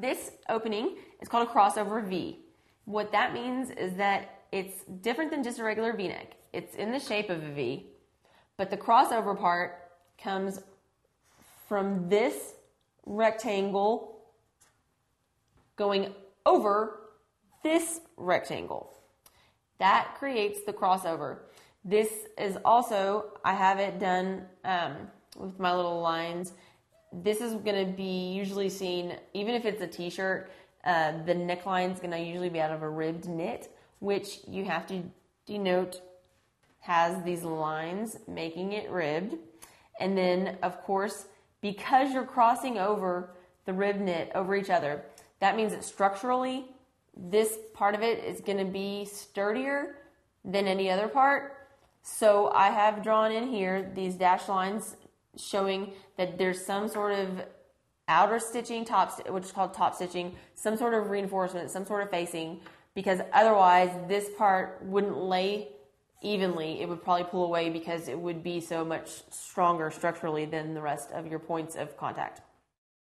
This opening is called a crossover V. What that means is that it's different than just a regular V-neck. It's in the shape of a V, but the crossover part comes from this rectangle going over this rectangle. That creates the crossover. This is also, I have it done with my little lines. This is going to be usually seen, even if it's a t-shirt, the neckline is going to usually be out of a ribbed knit, which you have to denote has these lines making it ribbed. And then, of course, because you're crossing over the ribbed knit over each other, that means that structurally, this part of it is going to be sturdier than any other part. So I have drawn in here these dashed lines showing that there's some sort of outer stitching, which is called top stitching, some sort of reinforcement, some sort of facing, because otherwise this part wouldn't lay evenly. It would probably pull away because it would be so much stronger structurally than the rest of your points of contact.